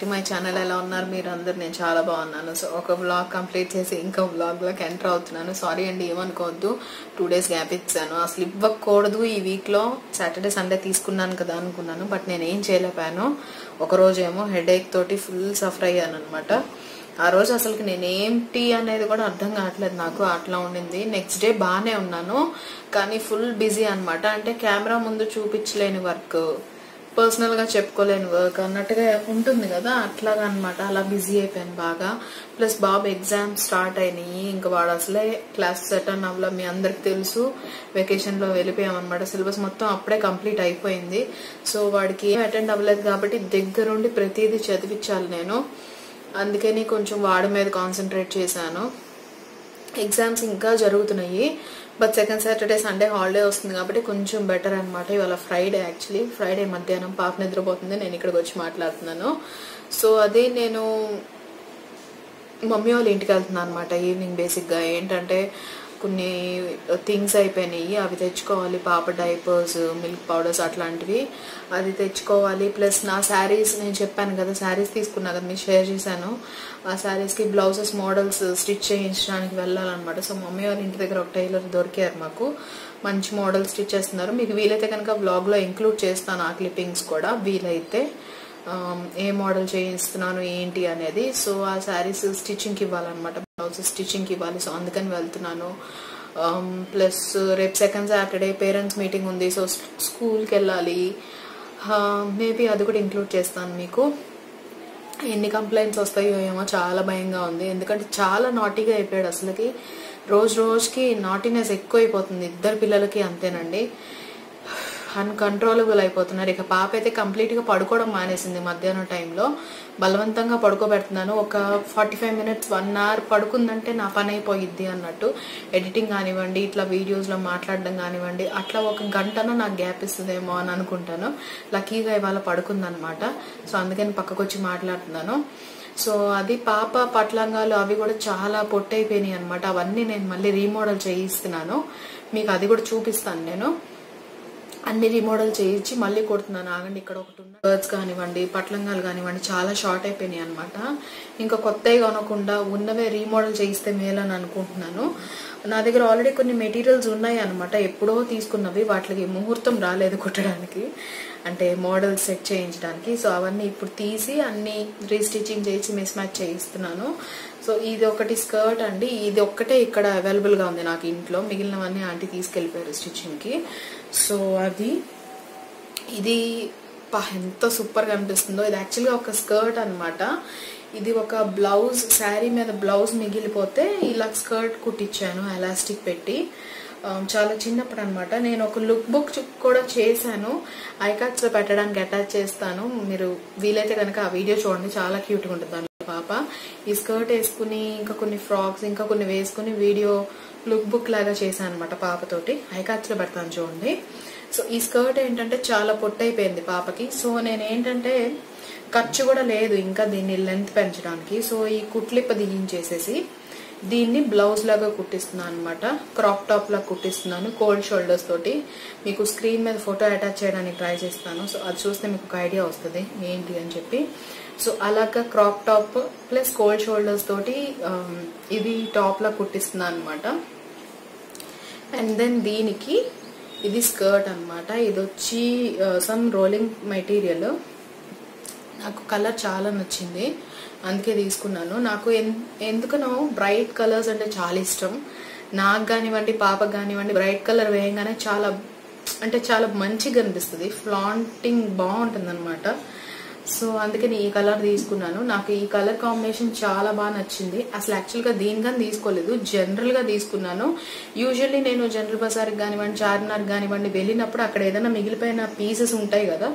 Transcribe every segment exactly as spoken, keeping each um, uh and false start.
Back to my channel. ఎలా ఉన్నారు మీరు అందరు? నేను చాలా బాగున్నాను. సో ఒక వ్లాగ్ కంప్లీట్ చేసి ఇంకో వ్లాగ్లోకి ఎంటర్ అవుతున్నాను. సారీ అండి, ఏమనుకోవద్దు, టూ డేస్ గ్యాప్ ఇచ్చాను. అసలు ఇవ్వకూడదు. ఈ వీక్లో సాటర్డే సండే తీసుకున్నాను కదా అనుకున్నాను, బట్ నేను ఏం చేయలేపాను. ఒకరోజేమో హెడేక్ తోటి ఫుల్ సఫర్ అయ్యాను అనమాట. ఆ రోజు అసలుకి నేనేం టీ అనేది కూడా అర్థం కావట్లేదు నాకు, అట్లా ఉండింది. నెక్స్ట్ డే బాగానే ఉన్నాను, కానీ ఫుల్ బిజీ అనమాట. అంటే కెమెరా ముందు చూపించలేని వర్క్, పర్సనల్గా చెప్పుకోలేని వర్క్ అన్నట్టుగా ఉంటుంది కదా, అట్లాగా అనమాట. అలా బిజీ అయిపోయాను బాగా. ప్లస్ బాబు ఎగ్జామ్స్ స్టార్ట్ అయినాయి, ఇంకా వాడు అసలే క్లాస్ సెటన్ అవ్వలా, మీ అందరికి తెలుసు. వెకేషన్లో వెళ్ళిపోయామన్నమాట, సిలబస్ మొత్తం అప్పుడే కంప్లీట్ అయిపోయింది. సో వాడికి ఏం అటెండ్ అవ్వలేదు కాబట్టి దగ్గరుండి ప్రతిదీ చదివించాలి నేను. అందుకని కొంచెం వాడి మీద కాన్సన్ట్రేట్ చేశాను. ఎగ్జామ్స్ ఇంకా జరుగుతున్నాయి, but second Saturday Sunday holiday వస్తుంది కాబట్టి కొంచెం బెటర్ అనమాట. ఇవాళ ఫ్రైడే, యాక్చువల్లీ ఫ్రైడే మధ్యాహ్నం పాప నిద్రపోతుంది, నేను ఇక్కడికి వచ్చి మాట్లాడుతున్నాను. సో అదే నేను మమ్మీ వాళ్ళ ఇంటికి వెళ్తున్నాను అనమాట ఈవినింగ్. బేసిక్గా ఏంటంటే కొన్ని థింగ్స్ అయిపోయినాయి, అవి తెచ్చుకోవాలి. పాప డైపర్స్, మిల్క్ పౌడర్స్ అట్లాంటివి అది తెచ్చుకోవాలి. ప్లస్ నా శారీస్, నేను చెప్పాను కదా శారీస్ తీసుకున్నా కదా, నేను షేర్ చేశాను. ఆ శారీస్కి బ్లౌజెస్ మోడల్స్ స్టిచ్ చేయించడానికి వెళ్ళాలన్నమాట. సో మమ్మీ వాళ్ళ ఇంటి దగ్గర ఒక టైలర్ దొరికారు మాకు, మంచి మోడల్స్ స్టిచ్ చేస్తున్నారు. మీకు వీలైతే కనుక బ్లాగ్లో ఇంక్లూడ్ చేస్తాను ఆ క్లిప్పింగ్స్ కూడా, వీలైతే ఏ మోడల్ చేయిస్తున్నాను ఏంటి అనేది. సో ఆ శారీస్ స్టిచ్చింగ్కి ఇవ్వాలన్నమాట, బ్లౌజెస్ స్టిచ్చింగ్కి ఇవ్వాలి. సో అందుకని వెళ్తున్నాను. ప్లస్ రేపు సెకండ్ సాటర్డే పేరెంట్స్ మీటింగ్ ఉంది, సో స్కూల్కి వెళ్ళాలి. మేబీ అది కూడా ఇంక్లూడ్ చేస్తాను మీకు. ఎన్ని కంప్లైంట్స్ వస్తాయో ఏమో, చాలా భయంగా ఉంది. ఎందుకంటే చాలా నాటీగా అయిపోయాడు అసలుకి, రోజు రోజుకి నాటీనెస్ ఎక్కువైపోతుంది. ఇద్దరు పిల్లలకి అంతేనండి, అన్కంట్రోలబుల్ అయిపోతున్నారు. ఇక పాప అయితే కంప్లీట్గా పడుకోవడం మానేసింది. మధ్యాహ్నం టైంలో బలవంతంగా పడుకోబెడుతున్నాను. ఒక forty five minutes one hour పడుకుందంటే నా పని అయిపోయిద్ది అన్నట్టు. ఎడిటింగ్ కానివ్వండి, ఇట్లా వీడియోస్లో మాట్లాడడం కానివ్వండి, అట్లా ఒక గంటన నాకు గ్యాప్ ఇస్తుందేమో అని అనుకుంటాను. లక్కీగా ఇవాళ పడుకుందనమాట, సో అందుకని పక్కకు వచ్చి మాట్లాడుతున్నాను. సో అది పాప పట్లంగాలు అవి కూడా చాలా పొట్టైపోయినాయి అనమాట. అవన్నీ నేను మళ్ళీ రీమోడల్ చేయిస్తున్నాను, మీకు అది కూడా చూపిస్తాను. నేను అన్ని రీమోడల్ చేయించి మళ్ళీ కుడుతున్నాను. ఆగండి, ఇక్కడ ఒకటి ఉన్న బర్డ్స్ కానివ్వండి, పట్లంగాలు కానివ్వండి, చాలా షార్ట్ అయిపోయినాయి అనమాట. ఇంకా కొత్తవి కొనకుండా ఉన్నవే రీమోడల్ చేయిస్తే మేలని అనుకుంటున్నాను. నా దగ్గర ఆల్రెడీ కొన్ని మెటీరియల్స్ ఉన్నాయి అనమాట, ఎప్పుడో తీసుకున్నవి. వాటికి ముహూర్తం రాలేదు కుట్టడానికి, అంటే మోడల్స్ సెట్ చేయించడానికి. సో అవన్నీ ఇప్పుడు తీసి అన్ని రీస్టిచ్చింగ్ చేసి మిస్ మ్యాచ్ చేయిస్తున్నాను. సో ఇది ఒకటి స్కర్ట్ అండి, ఇది ఒక్కటే ఇక్కడ అవైలబుల్గా ఉంది నాకు ఇంట్లో, మిగిలినవన్నీ ఆంటీ తీసుకెళ్ళిపోయారు స్టిచ్చింగ్కి. సో అది ఇది పా ఎంత సూపర్గా అనిపిస్తుందో. ఇది యాక్చువల్గా ఒక స్కర్ట్ అనమాట. ఇది ఒక బ్లౌజ్, శారీ మీద బ్లౌజ్ మిగిలిపోతే ఇలా స్కర్ట్ కుట్టించాను ఎలాస్టిక్ పెట్టి, చాలా చిన్నప్పుడు అనమాట. నేను ఒక లుక్ బుక్ కూడా చేశాను, ఐకార్డ్స్లో పెట్టడానికి అటాచ్ చేస్తాను. మీరు వీలైతే కనుక ఆ వీడియో చూడండి, చాలా క్యూట్గా ఉంటుంది. పాప ఈ స్కర్ట్ వేసుకుని ఇంకా కొన్ని ఫ్రాక్స్ ఇంకా కొన్ని వేసుకుని వీడియో లుక్ బుక్ లాగా చేశాను అనమాట పాపతోటి, ఐకార్డ్స్లో పెడతాను చూడండి. సో ఈ స్కర్ట్ ఏంటంటే చాలా పొట్టైపోయింది పాపకి. సో నేను ఏంటంటే ఖర్చు కూడా లేదు ఇంకా దీన్ని లెంత్ పెంచడానికి. సో ఈ కుట్లిప్ప దిగించేసేసి దీన్ని బ్లౌజ్ లాగా కుట్టిస్తున్నాను అనమాట, క్రాప్ టాప్ లాగా కుట్టిస్తున్నాను కోల్డ్ షోల్డర్స్ తోటి. మీకు స్క్రీన్ మీద ఫోటో అటాచ్ చేయడానికి ట్రై చేస్తాను, సో అది చూస్తే మీకు ఒక ఐడియా వస్తుంది ఏంటి అని చెప్పి. సో అలాగా crop top plus cold shoulders తోటి ఇది టాప్ లాగా కుట్టిస్తున్నాను అనమాట. అండ్ దెన్ దీనికి ఇది స్కర్ట్ అనమాట. ఇది వచ్చి సమ్ రోలింగ్ మెటీరియల్, నాకు కలర్ చాలా నచ్చింది అందుకే తీసుకున్నాను. నాకు ఎందుకనో బ్రైట్ కలర్స్ అంటే చాలా ఇష్టం. నాకు కానివ్వండి పాపకు కానివ్వండి బ్రైట్ కలర్ వేయంగానే చాలా అంటే చాలా మంచిగా అనిపిస్తుంది, ఫ్లాంటింగ్ బాగుంటుంది అనమాట. సో అందుకని ఈ కలర్ తీసుకున్నాను. నాకు ఈ కలర్ కాంబినేషన్ చాలా బాగా నచ్చింది. అసలు యాక్చువల్గా దీనికని తీసుకోలేదు, జనరల్గా తీసుకున్నాను. యూజువల్లీ నేను జనరల్ బజార్కి కానివ్వండి చార్మినార్కి కానివ్వండి వెళ్ళినప్పుడు అక్కడ ఏదైనా మిగిలిపోయిన పీసెస్ ఉంటాయి కదా,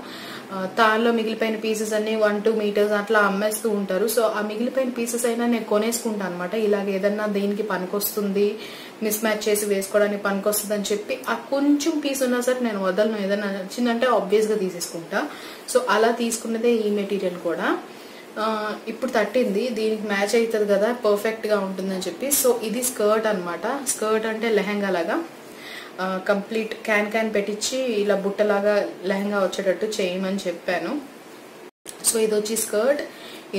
తాళ్ళలో మిగిలిపోయిన పీసెస్ అన్ని వన్ టూ మీటర్స్ అట్లా అమ్మేస్తూ ఉంటారు. సో ఆ మిగిలిపోయిన పీసెస్ అయినా నేను కొనేసుకుంటాను అనమాట. ఇలాగ ఏదన్నా దీనికి పనికొస్తుంది, మిస్ మ్యాచ్ చేసి వేసుకోవడానికి పనికొస్తుంది అని చెప్పి ఆ కొంచెం పీస్ ఉన్నా సరే నేను వదలను. ఏదైనా నచ్చిందంటే ఆబ్వియస్గా తీసేసుకుంటా. సో అలా తీసుకున్నదే ఈ మెటీరియల్ కూడా. ఇప్పుడు తట్టింది దీనికి మ్యాచ్ అవుతుంది కదా, పర్ఫెక్ట్గా ఉంటుందని చెప్పి. సో ఇది స్కర్ట్ అనమాట. స్కర్ట్ అంటే లెహంగా లాగా కంప్లీట్ క్యాన్ క్యాన్ పెట్టించి ఇలా బుట్టలాగా లెహంగా వచ్చేటట్టు చేయమని చెప్పాను. సో ఇది వచ్చి స్కర్ట్,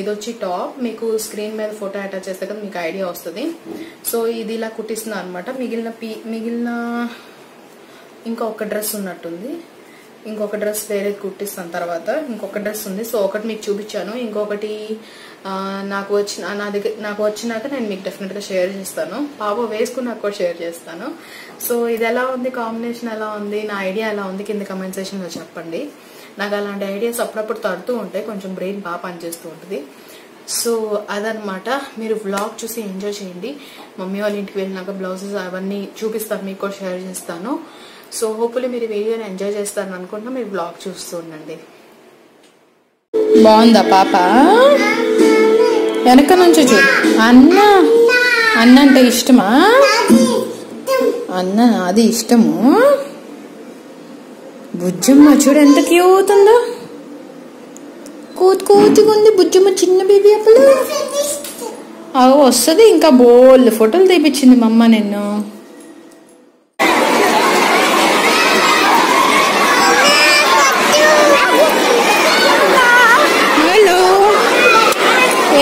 ఇదొచ్చి టాప్, మీకు స్క్రీన్ మీద ఫోటో అటాచ్ చేస్తే కదా మీకు ఐడియా వస్తుంది. సో ఇది ఇలా కుట్టిస్తున్నాను అనమాట. మిగిలిన పీ మిగిలిన ఇంకా ఒక డ్రెస్ ఉన్నట్టుంది, ఇంకొక డ్రెస్ వేరే కుట్టిస్తాను తర్వాత. ఇంకొక డ్రెస్ ఉంది, సో ఒకటి మీకు చూపించాను, ఇంకొకటి నాకు వచ్చిన నా దగ్గర నాకు వచ్చినాక నేను మీకు డెఫినెట్గా షేర్ చేస్తాను, పాప వేసుకున్నాక కూడా షేర్ చేస్తాను. సో ఇది ఎలా ఉంది, కాంబినేషన్ ఎలా ఉంది, నా ఐడియా ఎలా ఉంది కింద కమెంట్ సెక్షన్లో చెప్పండి. నాకు అలాంటి ఐడియాస్ అప్పుడప్పుడు తడుతూ ఉంటాయి, కొంచెం బ్రెయిన్ బాగా పనిచేస్తూ ఉంటుంది. సో అదనమాట, మీరు వ్లాగ్ చూసి ఎంజాయ్ చేయండి. మమ్మీ వాళ్ళ ఇంటికి వెళ్ళినాక బ్లౌజెస్ అవన్నీ చూపిస్తాను, మీకు కూడా షేర్ చేస్తాను. సో హోప్ఫుల్లీ మీరు వీడియోని ఎంజాయ్ చేస్తారని అనుకుంటున్నా. మీరు బ్లాగ్ చూస్తూ ఉండండి. బాగుందా పాప? వెనక నుంచి చూడు. అన్న అన్న అంటే ఇష్టమా? అన్న అది ఇష్టము. బుజ్జమ్మ చూడు ఎంత క్యూట్ ఉందో, కూతు కూతుగా ఉంది బుజ్జమ్మ, చిన్న బేబీ అప్పుడు అవి వస్తుంది. ఇంకా బోల్ ఫోటోలు తెప్పించింది మా అమ్మ నిన్ను.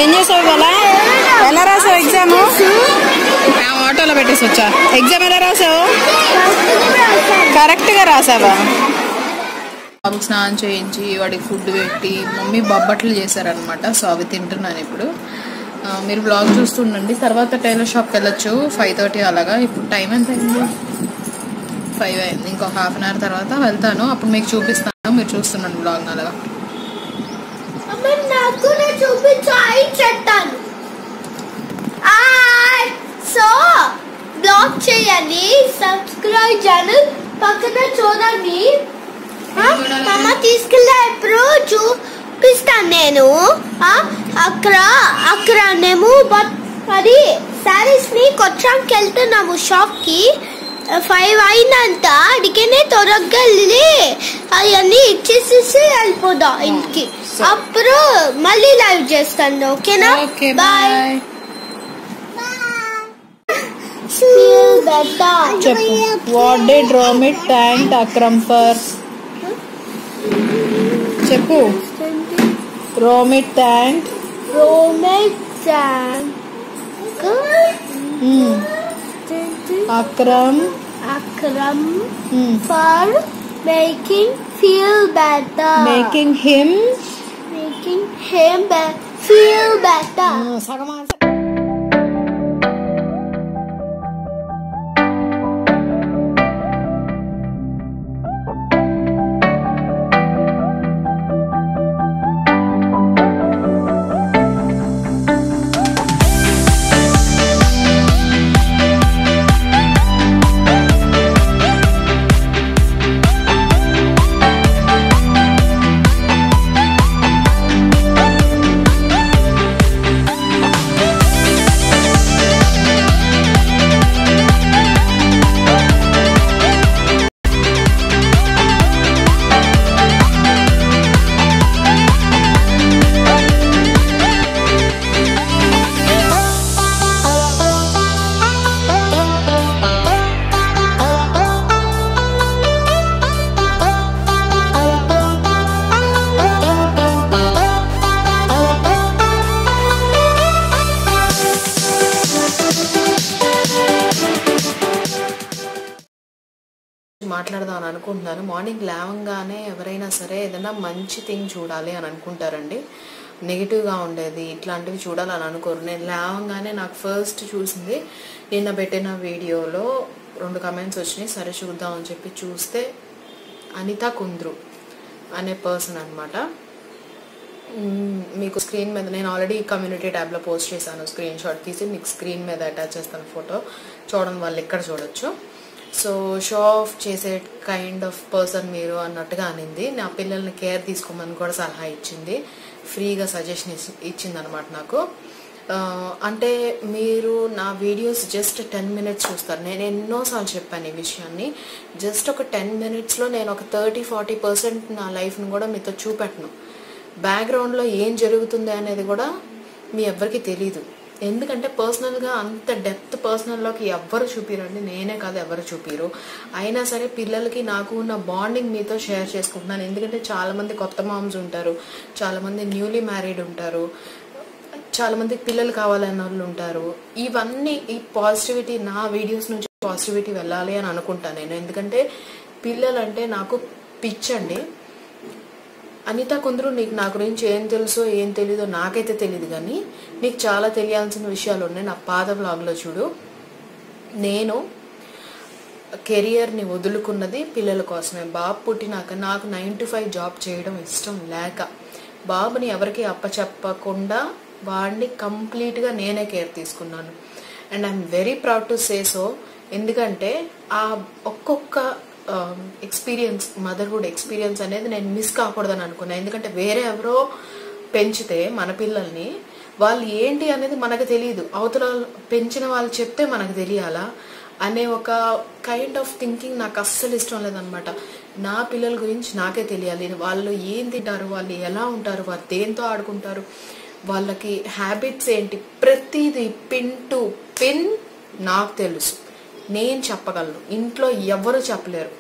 ఏం చేసావు కదా, ఎలా రాసావు ఎగ్జామ్? ఆటోలో పెట్టేసి వచ్చా. ఎగ్జామ్ ఎలా రాసావు? కరెక్ట్గా రాసావా? బాబుకి స్నానం చేయించి వాడికి ఫుడ్ పెట్టి మమ్మీ బొబ్బట్లు చేశారనమాట. సో అవి తింటున్నాను ఇప్పుడు. మీరు బ్లాగ్ చూస్తుండండి. తర్వాత టైలర్ షాప్కి వెళ్ళొచ్చు ఫైవ్ థర్టీ అలాగా. ఇప్పుడు టైం ఎంత అయింది? ఫైవ్ అయింది. ఇంకో హాఫ్ అన్ అవర్ తర్వాత వెళ్తాను, అప్పుడు మీకు చూపిస్తాను. మీరు చూస్తున్నాను బ్లాగ్ అలాగా. సో బ్లాగ్ చేయండి, సబ్స్క్రైబ్ చేయండి, పక్కన చూడండి. మమ్మ తీసుకెళ్ళా ఎప్పుడు చూపిస్తాను నేను. అక్కడ అక్కడ మేము అది శారీస్ ని కొచ్చాకి వెళ్తున్నాము షాప్ కి. ఫైవ్ అయినంత అడిగినే త్వరగా వెళ్ళి అవన్నీ ఇచ్చేసేసి వెళ్ళిపోదాం ఇంటికి. అప్పుడు మళ్ళీ లైవ్ చేస్తాను, ఓకేనా? బాయ్. చెప్పు, what day డ్రామిట్ tank Akram for? చెప్పు. రోమిట్ ట్యాంక్. రోమిట్ ట్యాంక్ అక్రమ్ అక్రమ్ for making feel better, making him making him be feel better. Mm, మాట్లాడదామని అనుకుంటున్నాను. మార్నింగ్ లేవంగానే ఎవరైనా సరే ఏదైనా మంచి థింగ్ చూడాలి అని అనుకుంటారండి. నెగిటివ్గా ఉండేది ఇట్లాంటివి చూడాలని అనుకోరు. నేను లేవంగానే నాకు ఫస్ట్ చూసింది నిన్న పెట్టిన వీడియోలో రెండు కమెంట్స్ వచ్చినాయి, సరే చూద్దాం అని చెప్పి చూస్తే అనిత కుంద్రు అనే పర్సన్ అనమాట. మీకు స్క్రీన్ మీద నేను ఆల్రెడీ కమ్యూనిటీ ట్యాబ్లో పోస్ట్ చేశాను, స్క్రీన్ షాట్ తీసి మీకు స్క్రీన్ మీద అటాచ్ చేస్తాను ఫోటో, చూడడం వాళ్ళు ఎక్కడ చూడొచ్చు. సో షో ఆఫ్ చేసే కైండ్ ఆఫ్ పర్సన్ మీరు అన్నట్టుగా అనింది. నా పిల్లల్ని కేర్ తీసుకోమని కూడా సలహా ఇచ్చింది, ఫ్రీగా సజెషన్ ఇచ్చింది అనమాట నాకు. అంటే మీరు నా వీడియోస్ జస్ట్ టెన్ మినిట్స్ చూస్తారు. నేను ఎన్నోసార్లు చెప్పాను ఈ విషయాన్ని. జస్ట్ ఒక టెన్ మినిట్స్లో నేను ఒక థర్టీ ఫార్టీ పర్సెంట్ నా లైఫ్ను కూడా మీతో చూపెట్టను. బ్యాక్గ్రౌండ్లో ఏం జరుగుతుంది అనేది కూడా మీ ఎవ్వరికీ తెలీదు. ఎందుకంటే పర్సనల్గా అంత డెప్త్ పర్సనల్లోకి ఎవ్వరు చూపిరండి, నేనే కాదు ఎవరు చూపిరు. అయినా సరే పిల్లలకి నాకు ఉన్న బాండింగ్ మీతో షేర్ చేసుకుంటున్నాను. ఎందుకంటే చాలామంది కొత్త మామ్స్ ఉంటారు, చాలామంది న్యూలీ మ్యారీడ్ ఉంటారు, చాలా మంది పిల్లలు కావాలని వాళ్ళు ఉంటారు. ఇవన్నీ ఈ పాజిటివిటీ నా వీడియోస్ నుంచి పాజిటివిటీ వెళ్ళాలి అని అనుకుంటాను నేను. ఎందుకంటే పిల్లలంటే నాకు పిచ్చండి. అనిత, కొందరు నీకు నా గురించి ఏం తెలుసో ఏం తెలీదో నాకైతే తెలీదు, కానీ నీకు చాలా తెలియాల్సిన విషయాలు ఉన్నాయి. నా పాత బ్లాగ్లో చూడు. నేను కెరియర్ని వదులుకున్నది పిల్లల కోసమే. బాబు పుట్టినాక నాకు నైన్ టు ఫైవ్ జాబ్ చేయడం ఇష్టం లేక బాబుని ఎవరికి అప్పచెప్పకుండా వాడిని కంప్లీట్గా నేనే కేర్ తీసుకున్నాను. And I'm very proud to say so. ఎందుకంటే ఆ ఒక్కొక్క ఎక్స్పీరియన్స్, మదర్హుడ్ ఎక్స్పీరియన్స్ అనేది నేను మిస్ కాకూడదని అనుకున్నాను. ఎందుకంటే వేరే ఎవరో పెంచితే మన పిల్లల్ని వాళ్ళు ఏంటి అనేది మనకు తెలియదు, అవతల పెంచిన వాళ్ళు చెప్తే మనకు తెలియాలా అనే ఒక కైండ్ ఆఫ్ థింకింగ్ నాకు అస్సలు ఇష్టం లేదనమాట. నా పిల్లల గురించి నాకే తెలియాలి, వాళ్ళు ఏం తింటారు, వాళ్ళు ఎలా ఉంటారు, వాళ్ళు దేంతో ఆడుకుంటారు, వాళ్ళకి హ్యాబిట్స్ ఏంటి, ప్రతిదీ పిన్ టు పిన్ నాకు తెలుసు, నేను చెప్పగలను. ఇంట్లో ఎవరు చెప్పలేరు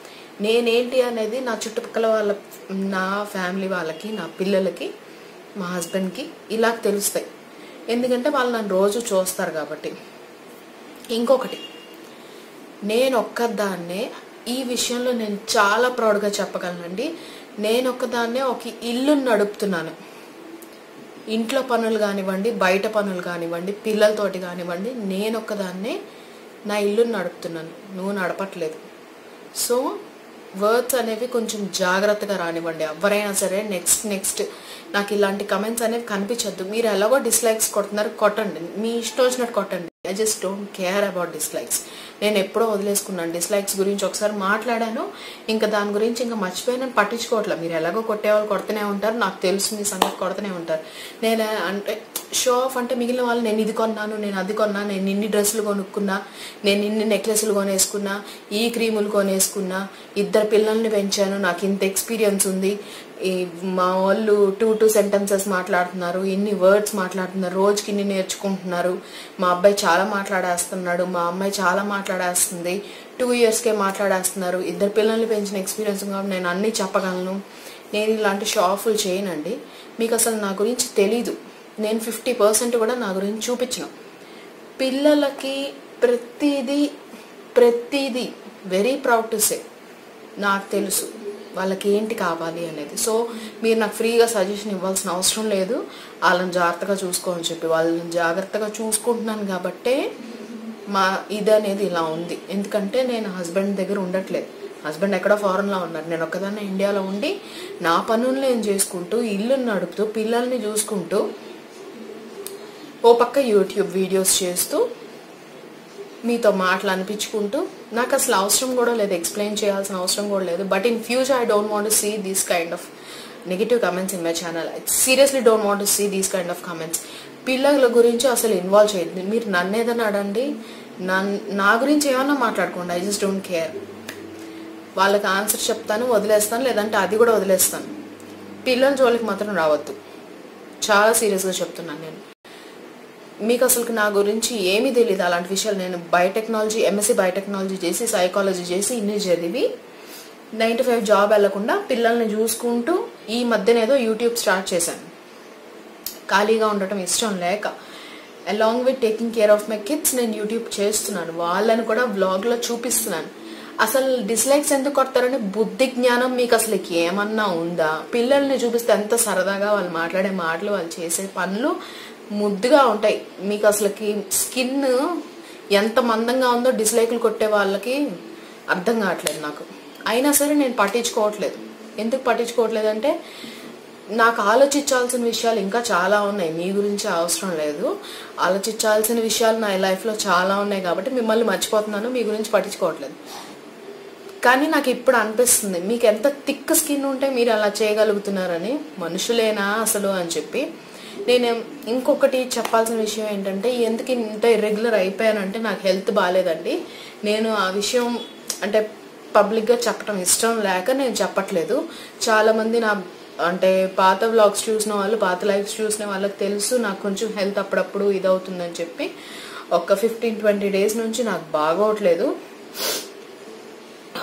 నేనేంటి అనేది. నా చుట్టుపక్కల వాళ్ళ, నా ఫ్యామిలీ వాళ్ళకి, నా పిల్లలకి, మా హస్బెండ్కి ఇలా తెలుస్తాయి. ఎందుకంటే వాళ్ళు నన్ను రోజు చూస్తారు కాబట్టి. ఇంకొకటి, నేను ఒక్కదాన్నే ఈ విషయంలో నేను చాలా ప్రౌడ్గా చెప్పగలనండి. నేను ఒక్కదాన్నే ఒక ఇల్లును నడుపుతున్నాను. ఇంట్లో పనులు కానివ్వండి, బయట పనులు కానివ్వండి, పిల్లలతోటి కానివ్వండి, నేను ఒక్కదాన్నే నా ఇల్లును నడుపుతున్నాను. నువ్వు నడపట్లేదు. సో వర్డ్స్ అనేవి కొంచెం జాగ్రత్తగా రానివ్వండి ఎవరైనా సరే. నెక్స్ట్ నెక్స్ట్ నాకు ఇలాంటి కమెంట్స్ అనేవి కనిపించద్దు. మీరు ఎలాగో డిస్లైక్స్ కొడుతున్నారు, కొట్టండి, మీ ఇష్టం వచ్చినట్టు కొట్టండి. I just don't care about dislikes. నేను ఎప్పుడో వదిలేసుకున్నాను. డిస్లైక్స్ గురించి ఒకసారి మాట్లాడాను, ఇంకా దాని గురించి ఇంకా మర్చిపోయాను, పట్టించుకోవట్లేదు. మీరు ఎలాగో కొట్టేవాళ్ళు కొడుతూనే ఉంటారు, నాకు తెలుసు మీ సంగతి, కొడుతూనే ఉంటారు. నేను అంటే షో ఆఫ్ అంటే మిగిలిన వాళ్ళు నేను ఇది కొన్నాను, నేను అది కొన్నా, నేను ఇన్ని డ్రెస్సులు కొనుక్కున్నా, నేను ఇన్ని నెక్లెస్లు కొనేసుకున్నా, ఈ క్రీములు కొనేసుకున్నా, ఇద్దరు పిల్లల్ని పెంచాను, నాకు ఇంత ఎక్స్పీరియన్స్ ఉంది, ఈ మా వాళ్ళు టూ టూ సెంటెన్సెస్ మాట్లాడుతున్నారు, ఇన్ని వర్డ్స్ మాట్లాడుతున్నారు, రోజుకి ఇన్ని నేర్చుకుంటున్నారు, మా అబ్బాయి చాలా మాట్లాడేస్తున్నాడు, మా అమ్మాయి చాలా మాట్లాడేస్తుంది, టూ ఇయర్స్కే మాట్లాడేస్తున్నారు, ఇద్దరు పిల్లల్ని పెంచిన ఎక్స్పీరియన్స్ కాబట్టి నేను అన్నీ చెప్పగలను. నేను ఇలాంటి షాఫులు చేయనండి. మీకు అసలు నా గురించి తెలీదు. నేను ఫిఫ్టీ పర్సెంట్ కూడా నా గురించి చూపించిన పిల్లలకి ప్రతిదీ ప్రతిదీ వెరీ ప్రౌడ్ టు సే నాకు తెలుసు వాళ్ళకి ఏంటి కావాలి అనేది. సో మీరు నాకు ఫ్రీగా సజెషన్ ఇవ్వాల్సిన అవసరం లేదు. వాళ్ళని జాగ్రత్తగా చూసుకోమని చెప్పి వాళ్ళని జాగ్రత్తగా చూసుకుంటున్నాను కాబట్టే మా ఇది అనేది ఇలా ఉంది. ఎందుకంటే నేను హస్బెండ్ దగ్గర ఉండట్లేదు. హస్బెండ్ ఎక్కడో ఫారెన్లో ఉన్నారు, నేను ఒక్కదాన్నే ఇండియాలో ఉండి నా పనులు నేను చేసుకుంటూ, ఇల్లుని నడుపుతూ, పిల్లల్ని చూసుకుంటూ, ఓ పక్క యూట్యూబ్ వీడియోస్ చేస్తూ, మీతో మాటలు అనిపించుకుంటూ, నాకు అసలు అవసరం కూడా లేదు, ఎక్స్ప్లెయిన్ చేయాల్సిన అవసరం కూడా లేదు. But in future I don't want to see these kind of negative comments in my channel. I seriously don't want to see these kind of comments. పిల్లల గురించి అసలు ఇన్వాల్వ్ చేయండి. మీరు నన్ను ఏదైనా అడండి, నా గురించి ఏమన్నా మాట్లాడుకోండి, ఐ జస్ట్ డోంట్ కేర్. వాళ్ళకి ఆన్సర్ చెప్తాను, వదిలేస్తాను, లేదంటే అది కూడా వదిలేస్తాను. పిల్లల జోలికి మాత్రం రావద్దు. చాలా సీరియస్గా చెప్తున్నాను నేను. మీకు అసలు నా గురించి ఏమీ తెలియదు. అలాంటి విషయాలు నేను బయోటెక్నాలజీ, ఎంఎస్సీ బయోటెక్నాలజీ చేసి, సైకాలజీ చేసి, ఇన్ని చదివి, నైన్ టు ఫైవ్ జాబ్ వెళ్లకుండా పిల్లల్ని చూసుకుంటూ ఈ మధ్యనేదో యూట్యూబ్ స్టార్ట్ చేశాను. ఖాళీగా ఉండటం ఇష్టం లేక along with taking care of my kids నేను యూట్యూబ్ చేస్తున్నాను. వాళ్ళని కూడా బ్లాగ్లో చూపిస్తున్నాను. అసలు డిస్లైక్స్ ఎందుకు కొడతారని బుద్ధి జ్ఞానం మీకు అసలు ఏమన్నా ఉందా? పిల్లల్ని చూపిస్తే ఎంత సరదాగా వాళ్ళు మాట్లాడే మాటలు, వాళ్ళు చేసే పనులు ముద్దుగా ఉంటాయి. మీకు అసలుకి స్కిన్ ఎంత మందంగా ఉందో డిస్లైక్లు కొట్టే వాళ్ళకి అర్థం కావట్లేదు నాకు. అయినా సరే నేను పట్టించుకోవట్లేదు. ఎందుకు పట్టించుకోవట్లేదు అంటే నాకు ఆలోచించాల్సిన విషయాలు ఇంకా చాలా ఉన్నాయి. మీ గురించి అవసరం లేదు. ఆలోచించాల్సిన విషయాలు నా లైఫ్లో చాలా ఉన్నాయి కాబట్టి మిమ్మల్ని మర్చిపోతున్నాను, మీ గురించి పట్టించుకోవట్లేదు. కానీ నాకు ఇప్పుడు అనిపిస్తుంది మీకు ఎంత థిక్ స్కిన్ ఉంటే మీరు అలా చేయగలుగుతున్నారని, మనుషులేనా అసలు అని చెప్పి. నేను ఇంకొకటి చెప్పాల్సిన విషయం ఏంటంటే, ఎందుకు ఇంత ఇర్రెగ్యులర్ అయిపోయానంటే నాకు హెల్త్ బాగాలేదండి. నేను ఆ విషయం అంటే పబ్లిక్గా చెప్పడం ఇష్టం లేక నేను చెప్పట్లేదు. చాలామంది నా అంటే పాత వ్లాగ్స్ చూసిన వాళ్ళు, పాత లైవ్స్ చూసిన వాళ్ళకి తెలుసు నాకు కొంచెం హెల్త్ అప్పుడప్పుడు ఇదవుతుందని చెప్పి. ఒక ఫిఫ్టీన్ ట్వంటీ డేస్ నుంచి నాకు బాగోట్లేదు.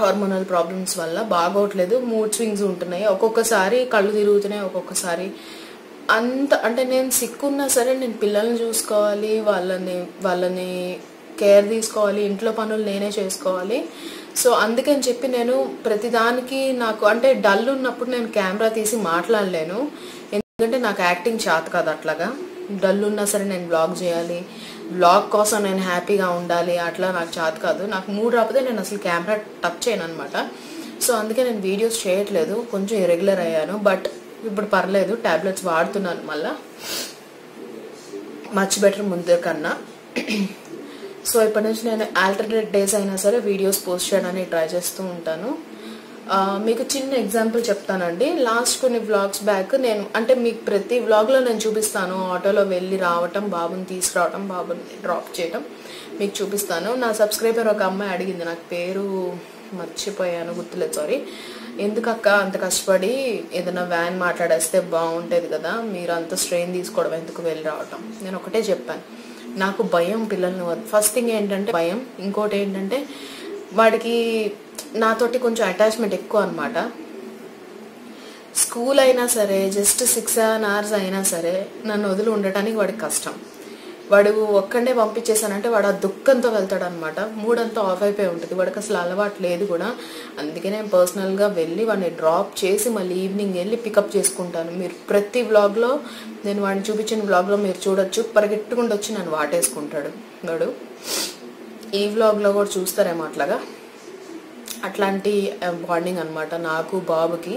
హార్మోనల్ ప్రాబ్లమ్స్ వల్ల బాగోట్లేదు. మూడ్ స్వింగ్స్ ఉంటున్నాయి, ఒక్కొక్కసారి కళ్ళు తిరుగుతున్నాయి, ఒక్కొక్కసారి అంత అంటే నేను సిక్కున్నా సరే నేను పిల్లల్ని చూసుకోవాలి, వాళ్ళని వాళ్ళని కేర్ తీసుకోవాలి, ఇంట్లో పనులు నేనే చేసుకోవాలి. సో అందుకని చెప్పి నేను ప్రతిదానికి నాకు అంటే డల్ ఉన్నప్పుడు నేను కెమెరా తీసి మాట్లాడలేను, ఎందుకంటే నాకు యాక్టింగ్ చేత కాదు. అట్లాగా డల్ ఉన్నా సరే నేను బ్లాగ్ చేయాలి, బ్లాగ్ కోసం నేను హ్యాపీగా ఉండాలి, అట్లా నాకు చేత కాదు. నాకు మూడు రాకపోతే నేను అసలు కెమెరా టచ్ చేయను అనమాట. సో అందుకే నేను వీడియోస్ చేయట్లేదు, కొంచెం ఇర్రెగ్యులర్ అయ్యాను. బట్ ఇప్పుడు పర్లేదు, ట్యాబ్లెట్స్ వాడుతున్నాను మళ్ళీ, మచ్ బెటర్ ముందు కన్నా. సో ఇప్పటి నుంచి నేను ఆల్టర్నేట్ డేస్ అయినా సరే వీడియోస్ పోస్ట్ చేయడానికి ట్రై చేస్తూ ఉంటాను. మీకు చిన్న ఎగ్జాంపుల్ చెప్తానండి. లాస్ట్ కొన్ని వ్లాగ్స్ బ్యాక్ నేను అంటే మీకు ప్రతి వ్లాగ్లో నేను చూపిస్తాను, ఆటోలో వెళ్ళి రావటం, బాబుని తీసుకురావటం, బాబుని డ్రాప్ చేయటం మీకు చూపిస్తాను. నా సబ్స్క్రైబర్ ఒక అమ్మాయి అడిగింది, నాకు పేరు మర్చిపోయాను, గుర్తులేదు, సారీ. ఎందుకక్క అంత కష్టపడి ఏదైనా వ్యాన్ మాట్లాడేస్తే బాగుంటుంది కదా, మీరు అంత స్ట్రెయిన్ తీసుకోవడం ఎందుకు వెళ్ళి రావటం. నేను ఒకటే చెప్పాను, నాకు భయం పిల్లల్ని, ఫస్ట్ థింగ్ ఏంటంటే భయం. ఇంకోటి ఏంటంటే వాడికి నాతోటి కొంచెం అటాచ్మెంట్ ఎక్కువ అనమాట. స్కూల్ అయినా సరే జస్ట్ సిక్స్ సెవెన్ అవర్స్ అయినా సరే నన్ను వదిలి ఉండటానికి వాడికి కష్టం. వాడు ఒక్కడే పంపించేసానంటే వాడు ఆ దుఃఖంతో వెళ్తాడు అనమాట, మూడంతా ఆఫ్ అయిపోయి ఉంటుంది, వాడికి అసలు అలవాటు లేదు కూడా. అందుకే నేను పర్సనల్గా వెళ్ళి వాడిని డ్రాప్ చేసి మళ్ళీ ఈవినింగ్ వెళ్ళి పికప్ చేసుకుంటాను. మీరు ప్రతి వ్లాగ్లో నేను వాడిని చూపించిన వ్లాగ్లో మీరు చూడొచ్చు, పరిగెట్టుకుంటూ వచ్చి నన్ను వాటేసుకుంటాడు వాడు. ఈ వ్లాగ్లో కూడా చూస్తారేమో అట్లాగా, అట్లాంటి బాండింగ్ అనమాట నాకు బాబుకి.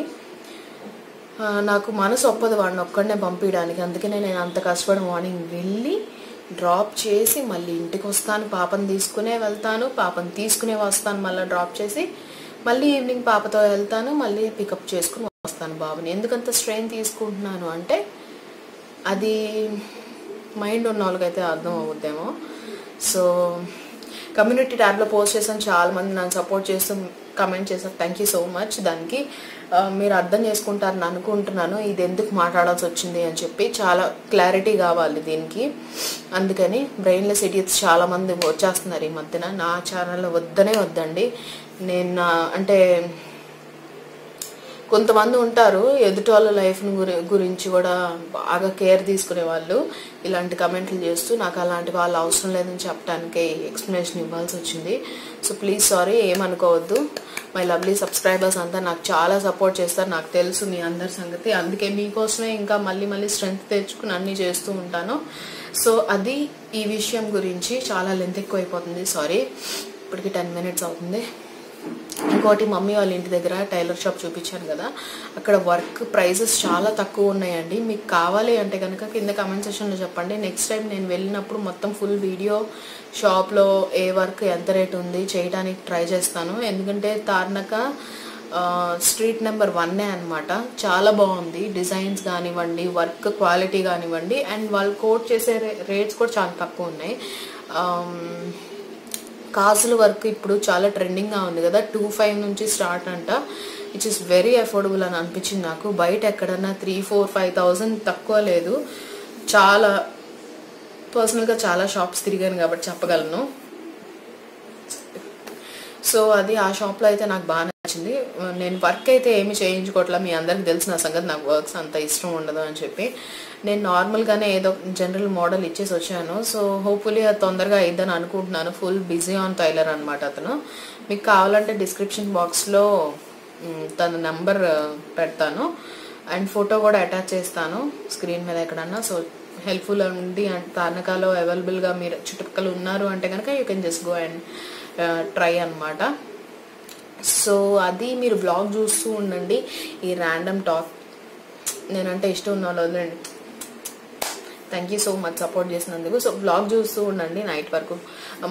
నాకు మనసు ఒప్పదు వాడిని ఒక్కడనే పంపించడానికి, అందుకనే నేను అంత కష్టపడి మార్నింగ్ వెళ్ళి డ్రాప్ చేసి మళ్ళీ ఇంటికి వస్తాను, పాపను తీసుకునే వెళ్తాను, పాపను తీసుకునే వస్తాను, మళ్ళీ డ్రాప్ చేసి మళ్ళీ ఈవినింగ్ పాపతో వెళ్తాను, మళ్ళీ పికప్ చేసుకుని వస్తాను బాబుని. ఎందుకంత స్ట్రెయిన్ తీసుకుంటున్నాను అంటే అది మైండ్ ఉన్న వాళ్ళకైతే అర్థం అవుద్దేమో. సో కమ్యూనిటీ ట్యాబ్లో పోస్ట్ చేసాను, చాలామంది నన్ను సపోర్ట్ చేస్తూ కమెంట్ చేశారు, థ్యాంక్ యూ సో మచ్. దానికి మీరు అర్థం చేసుకుంటారని అనుకుంటున్నాను, ఇది ఎందుకు మాట్లాడాల్సి వచ్చింది అని చెప్పి. చాలా క్లారిటీ కావాలి దీనికి, అందుకని బ్రెయిన్లెస్ ఇడియట్స్ చాలామంది వచ్చేస్తున్నారు ఈ మధ్యన నా ఛానల్లో. వద్దనే వద్దండి, నేను అంటే కొంతమంది ఉంటారు ఎదుటి వాళ్ళ లైఫ్ను గురి గురించి కూడా బాగా కేర్ తీసుకునే వాళ్ళు, ఇలాంటి కమెంట్లు చేస్తూ. నాకు అలాంటి వాళ్ళు అవసరం లేదని చెప్పడానికే ఎక్స్ప్లెనేషన్ ఇవ్వాల్సి వచ్చింది. సో ప్లీజ్ సారీ, ఏమనుకోవద్దు. మై లవ్లీ సబ్స్క్రైబర్స్ అంతా నాకు చాలా సపోర్ట్ చేస్తారు, నాకు తెలుసు మీ అందరి సంగతి, అందుకే మీకోసమే ఇంకా మళ్ళీ మళ్ళీ స్ట్రెంగ్త్ తెచ్చుకుని అన్నీ చేస్తూ ఉంటాను. సో అది ఈ విషయం గురించి. చాలా లెంత్ ఎక్కువ అయిపోతుంది, సారీ. ఇప్పటికి టెన్ మినిట్స్ అవుతుంది. ఇంకోటి, మమ్మీ వాళ్ళ ఇంటి దగ్గర టైలర్ షాప్ చూపించాను కదా, అక్కడ వర్క్ ప్రైజెస్ చాలా తక్కువ ఉన్నాయండి. మీకు కావాలి అంటే కనుక కింద కమెంట్ సెక్షన్లో చెప్పండి. నెక్స్ట్ టైం నేను వెళ్ళినప్పుడు మొత్తం ఫుల్ వీడియో షాప్లో ఏ వర్క్ ఎంత రేట్ ఉంది చేయడానికి ట్రై చేస్తాను. ఎందుకంటే తార్నక స్ట్రీట్ నెంబర్ వన్నే అనమాట, చాలా బాగుంది. డిజైన్స్ కానివ్వండి, వర్క్ క్వాలిటీ కానివ్వండి, అండ్ వాళ్ళు కోట్ చేసే రేట్స్ కూడా చాలా తక్కువ ఉన్నాయి. కాజల్ వర్క్ ఇప్పుడు చాలా ట్రెండింగ్గా ఉంది కదా, టూ ఫైవ్ నుంచి స్టార్ట్ అంట, విచ్ ఇస్ వెరీ అఫోర్డబుల్ అని అనిపించింది నాకు. బయట ఎక్కడన్నా త్రీ ఫోర్ ఫైవ్ థౌజండ్ తక్కువ లేదు. చాలా పర్సనల్గా చాలా షాప్స్ తిరిగాను కాబట్టి చెప్పగలను. సో అది ఆ షాప్లో అయితే నాకు బాగా నచ్చింది. నేను వర్క్ అయితే ఏమి చేయించుకోవట్లా, మీ అందరికి తెలిసిన సంగతి, నాకు వర్క్స్ అంత ఇష్టం ఉండదు అని చెప్పి నేను నార్మల్గానే ఏదో జనరల్ మోడల్ ఇచ్చేసి వచ్చాను. సో హోప్ఫుల్లీ అది తొందరగా అయిద్దని అనుకుంటున్నాను. ఫుల్ బిజీ ఆన్ టైలర్ అనమాట అతను. మీకు కావాలంటే డిస్క్రిప్షన్ బాక్స్లో తన నెంబర్ పెడతాను, అండ్ ఫోటో కూడా అటాచ్ చేస్తాను స్క్రీన్ మీద ఎక్కడన్నా. సో హెల్ప్ఫుల్ ఉంది. అండ్ తార్నకాలో అవైలబుల్గా మీరు చుట్టుపక్కల ఉన్నారు అంటే కనుక you can just go and try అనమాట. సో అది మీరు బ్లాగ్ చూస్తూ ఉండండి. ఈ ర్యాండమ్ టాక్ నేనంటే ఇష్టం ఉన్న వాళ్ళు వదలండి. Thank you so much support చేసినందుకు. సో బ్లాగ్ చూస్తూ ఉండండి నైట్ వరకు.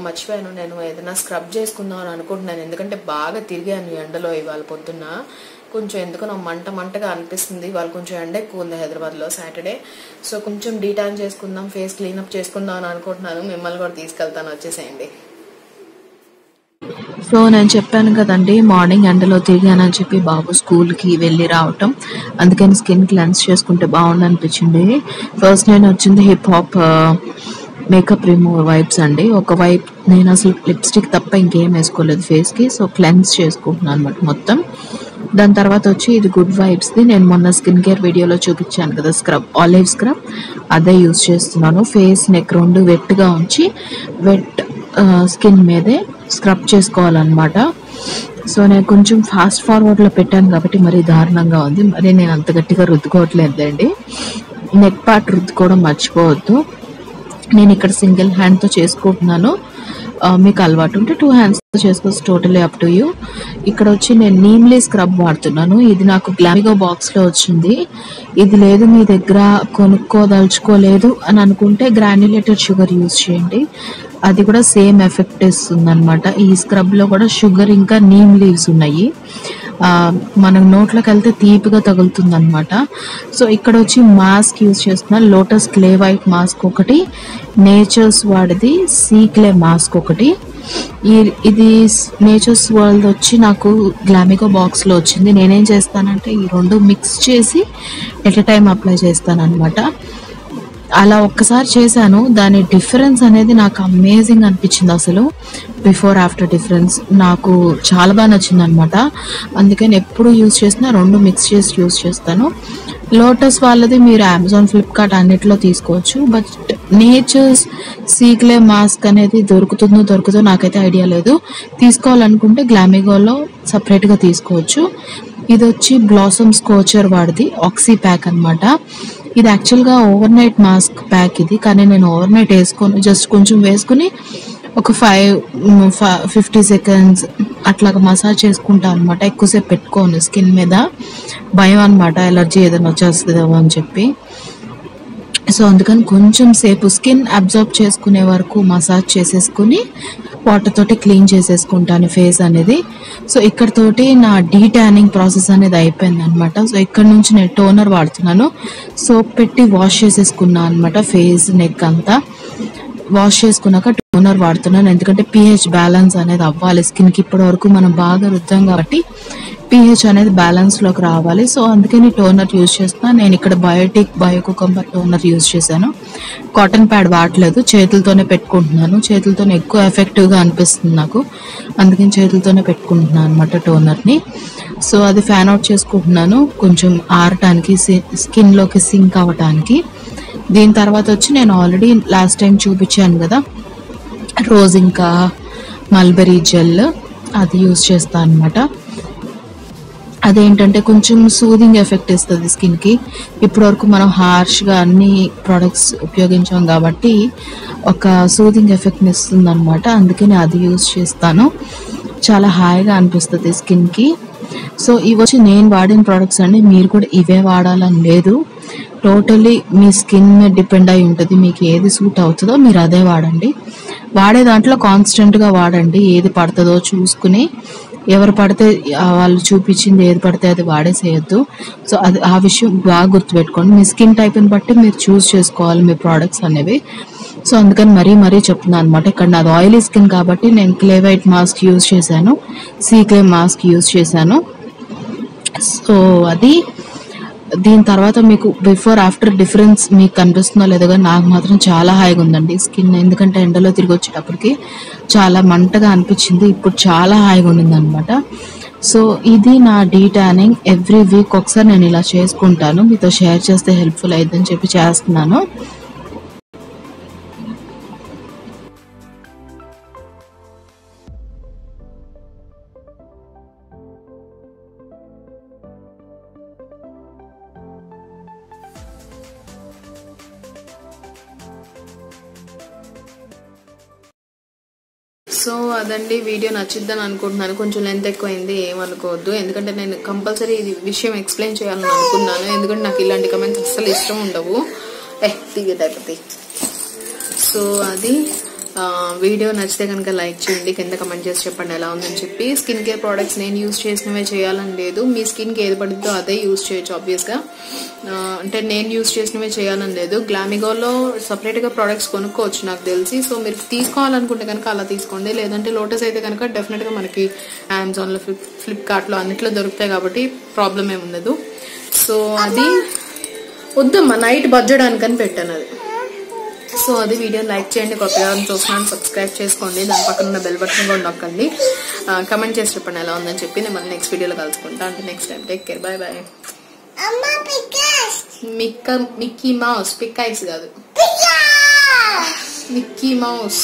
మర్చిపోయాను, నేను ఏదైనా స్క్రబ్ చేసుకుందామని అనుకుంటున్నాను, ఎందుకంటే బాగా తిరిగాను ఎండలో ఇవాళ పొద్దున్న. కొంచెం ఎందుకో నా మంట మంటగా అనిపిస్తుంది. వాళ్ళు కొంచెం ఎండ ఎక్కువ ఉంది హైదరాబాద్లో సాటర్డే. సో కొంచెం డీటాన్ చేసుకుందాం, ఫేస్ క్లీనప్ చేసుకుందాం అని అనుకుంటున్నాను. మిమ్మల్ని కూడా తీసుకెళ్తాను, వచ్చేసేయండి. సో నేను చెప్పాను కదండి మార్నింగ్ ఎండలో తిరిగానని చెప్పి బాబు స్కూల్కి వెళ్ళి రావటం, అందుకని స్కిన్ క్లెన్స్ చేసుకుంటే బాగుంది అనిపించింది. ఫస్ట్ నేను వచ్చింది hip hop makeup remover wipes అండి. ఒక వైప్ నేను అసలు లిప్స్టిక్ తప్ప ఇంకేం వేసుకోలేదు ఫేస్కి. సో క్లెన్స్ చేసుకుంటున్నాను అనమాట మొత్తం. దాని తర్వాత వచ్చి ఇది గుడ్ వైబ్స్ది నేను మొన్న స్కిన్ కేర్ వీడియోలో చూపించాను కదా స్క్రబ్, ఆలివ్ స్క్రబ్, అదే యూజ్ చేస్తున్నాను. ఫేస్, నెక్ రెండు వెట్గా ఉంచి వెట్ స్కిన్ మీదే స్క్రబ్ చేసుకోవాలన్నమాట. సో నేను కొంచెం ఫాస్ట్ ఫార్వర్డ్లో పెట్టాను కాబట్టి మరీ దారుణంగా ఉంది, మరి నేను అంత గట్టిగా రుద్దుకోవట్లేదండి. నెక్ పార్ట్ రుద్దుకోవడం మర్చిపోవద్దు. నేను ఇక్కడ సింగిల్ హ్యాండ్తో చేసుకుంటున్నాను, మీకు అలవాటు ఉంటే టూ హ్యాండ్స్తో చేసుకోవచ్చు, టోటలీ అప్ టు యూ. ఇక్కడ వచ్చి నేను నీమ్లీ స్క్రబ్ వాడుతున్నాను, ఇది నాకు గ్లామిగో బాక్స్లో వచ్చింది. ఇది లేదు మీ దగ్గర కొనుక్కోదలుచుకోలేదు అని అనుకుంటే గ్రాన్యులేటెడ్ షుగర్ యూజ్ చేయండి, అది కూడా సేమ్ ఎఫెక్ట్ ఇస్తుంది అనమాట. ఈ స్క్రబ్లో కూడా షుగర్ ఇంకా నీమ్ లీవ్స్ ఉన్నాయి, మనం నోట్లోకి వెళ్తే తీపిగా తగులుతుంది అనమాట. సో ఇక్కడ వచ్చి మాస్క్ యూజ్ చేస్తున్నా, లోటస్ క్లే వైట్ మాస్క్ ఒకటి, నేచర్స్ వాడిది సీ క్లే మాస్క్ ఒకటి. ఈ ఇది నేచర్స్ వరల్డ్ వచ్చి నాకు గ్లామిగో బాక్స్లో వచ్చింది. నేనేం చేస్తానంటే ఈ రెండు మిక్స్ చేసి ఎట్ ఎ టైం అప్లై చేస్తాను అనమాట. అలా ఒక్కసారి చేశాను, దాని డిఫరెన్స్ అనేది నాకు అమేజింగ్ అనిపించింది, అసలు బిఫోర్ ఆఫ్టర్ డిఫరెన్స్ నాకు చాలా బాగా నచ్చింది అనమాట. అందుకని ఎప్పుడు యూజ్ చేసినా రెండు మిక్స్ చేసి యూజ్ చేస్తాను. లోటస్ వాళ్ళది మీరు అమెజాన్, ఫ్లిప్కార్ట్ అన్నిట్లో తీసుకోవచ్చు, బట్ నేచర్స్ సీక్లే మాస్క్ అనేది దొరుకుతుందో దొరుకుతుందో నాకైతే ఐడియా లేదు. తీసుకోవాలనుకుంటే గ్లామిగోలో సపరేట్గా తీసుకోవచ్చు. ఇది వచ్చి బ్లాసమ్ స్కోచర్ వాడిది ఆక్సీ ప్యాక్ అనమాట. ఇది యాక్చువల్గా ఓవర్ నైట్ మాస్క్ ప్యాక్ ఇది, కానీ నేను ఓవర్ నైట్ వేసుకొని జస్ట్ కొంచెం వేసుకుని ఒక ఫైవ్ ఫిఫ్టీ సెకండ్స్ అట్లాగా మసాజ్ చేసుకుంటాను అనమాట. ఎక్కువసేపు పెట్టుకోను, స్కిన్ మీద భయం అనమాట, ఎలర్జీ ఏదైనా వచ్చేస్తుందేమో అని చెప్పి. సో అందుకని కొంచెం సేపు స్కిన్ అబ్జర్బ్ చేసుకునే వరకు మసాజ్ చేసేసుకుని వాటర్ తోటి క్లీన్ చేసేసుకుంటాను ఫేస్ అనేది. సో ఇక్కడతోటి నా డీ ట్యానింగ్ ప్రాసెస్ అనేది అయిపోయింది అనమాట. సో ఇక్కడ నుంచి నేను టోనర్ వాడుతున్నాను, సోప్ పెట్టి వాష్ చేసేసుకున్నాను అనమాట. ఫేస్, నెక్ అంతా వాష్ చేసుకున్నాక టోనర్ వాడుతున్నాను, ఎందుకంటే పిహెచ్ బ్యాలెన్స్ అనేది అవ్వాలి స్కిన్కి. ఇప్పటి వరకు మనం బాగా రుద్దాం కాబట్టి పిహెచ్ అనేది బ్యాలెన్స్లోకి రావాలి. సో అందుకని టోనర్ యూజ్ చేస్తున్నాను. నేను ఇక్కడ బయోటిక్ బయోకోకంబర్ టోనర్ యూజ్ చేశాను, కాటన్ ప్యాడ్ వాడలేదు, చేతులతోనే పెట్టుకుంటున్నాను. చేతులతోనే ఎక్కువ ఎఫెక్టివ్గా అనిపిస్తుంది నాకు, అందుకని చేతులతోనే పెట్టుకుంటున్నాను అనమాట టోనర్ని. సో అది ఫ్యాన్ అవుట్ చేసుకుంటున్నాను కొంచెం ఆరటానికి, స్కిన్లోకి సింక్ అవ్వటానికి. దీని తర్వాత వచ్చి నేను ఆల్రెడీ లాస్ట్ టైం చూపించాను కదా రోజ్ ఇంకా మల్బెరీ జెల్, అది యూజ్ చేస్తాను అనమాట. అదేంటంటే కొంచెం సూదింగ్ ఎఫెక్ట్ ఇస్తుంది స్కిన్కి. ఇప్పటివరకు మనం హార్ష్గా అన్ని ప్రోడక్ట్స్ ఉపయోగించాం కాబట్టి ఒక సూదింగ్ ఎఫెక్ట్ని ఇస్తుంది అనమాట, అందుకని అది యూజ్ చేస్తాను. చాలా హాయిగా అనిపిస్తుంది స్కిన్కి. సో ఇవి వచ్చి నేను వాడిన ప్రోడక్ట్స్ అండి, మీరు కూడా ఇవే వాడాలని లేదు, టోటలీ మీ స్కిన్ మీద డిపెండ్ అయి ఉంటుంది, మీకు ఏది సూట్ అవుతుందో మీరు అదే వాడండి. వాడే దాంట్లో కాన్స్టెంట్గా వాడండి, ఏది పడుతుందో చూసుకుని, ఎవరు పడితే వాళ్ళు చూపించింది ఏది పడితే అది వాడేసేయద్దు. సో అది ఆ విషయం బాగా గుర్తుపెట్టుకోండి, మీ స్కిన్ టైప్ని బట్టి మీరు చూస్ చేసుకోవాలి మీ ప్రోడక్ట్స్ అనేవి. సో అందుకని మరీ మరీ చెప్తున్నాను అనమాట. ఇక్కడ నాది ఆయిలీ స్కిన్ కాబట్టి నేను క్లే వైట్ మాస్క్ యూజ్ చేశాను, సీ క్లే మాస్క్ యూజ్ చేశాను. సో అది దీని తర్వాత మీకు బిఫోర్ ఆఫ్టర్ డిఫరెన్స్ మీకు కనిపిస్తుందో లేదో కానీ నాకు మాత్రం చాలా హాయిగా ఉందండి స్కిన్, ఎందుకంటే ఎండలో తిరిగి వచ్చేటప్పటికి చాలా మంటగా అనిపించింది, ఇప్పుడు చాలా హాయిగా ఉండింది అనమాట. సో ఇది నా డీ ట్యానింగ్, ఎవ్రీ వీక్ ఒకసారి నేను ఇలా చేసుకుంటాను, మీతో షేర్ చేస్తే హెల్ప్ఫుల్ అవుతుందని చెప్పి చేస్తున్నాను. సో అదండి వీడియో, నచ్చిద్దని అనుకుంటున్నాను. కొంచెం లెంత్ ఎక్కువైంది ఏమనుకోవద్దు, ఎందుకంటే నేను కంపల్సరీ ఇది విషయం ఎక్స్ప్లెయిన్ చేయాలని అనుకున్నాను, ఎందుకంటే నాకు ఇలాంటి కమెంట్స్ అస్సలు ఇష్టం ఉండవు. ఎహ్ తీగేటది. సో అది వీడియో నచ్చితే కనుక లైక్ చేయండి, కింద కమెంట్ చేసి చెప్పండి ఎలా ఉందని చెప్పి. స్కిన్ కేర్ ప్రోడక్ట్స్ నేను యూజ్ చేసినవే చేయాలని లేదు, మీ స్కిన్కి ఏది పడుతుందో అదే యూజ్ చేయొచ్చు ఆబ్వియస్గా, అంటే నేను యూజ్ చేసినవే చేయాలని లేదు. గ్లామిగోలో సపరేట్గా ప్రోడక్ట్స్ కొనుక్కోవచ్చు నాకు తెలిసి, సో మీరు తీసుకోవాలనుకుంటే కనుక అలా తీసుకోండి. లేదంటే లోటస్ అయితే కనుక డెఫినెట్గా మనకి అమెజాన్లో, ఫ్లిప్ ఫ్లిప్కార్ట్లో అన్నిట్లో దొరుకుతాయి కాబట్టి ప్రాబ్లం ఏమి ఉండదు. సో అది వద్దమ్మా నైట్ బడ్జెట్ అనుకని పెట్టాను అది. సో అది వీడియో లైక్ చేయండి, కొత్తగా చూస్తున్నాను సబ్స్క్రైబ్ చేసుకోండి, దాని పక్కన ఉన్న బెల్ బటన్ కూడా నొక్కండి, కమెంట్ చేసి చెప్పండి ఎలా ఉందని చెప్పి. నేను మళ్ళీ నెక్స్ట్ వీడియోలో కలుసుకుంటా. అంటే next time take care, bye bye. Mickey Mouse పిక్కాయిస్ కాదు, మిక్కీ మౌస్.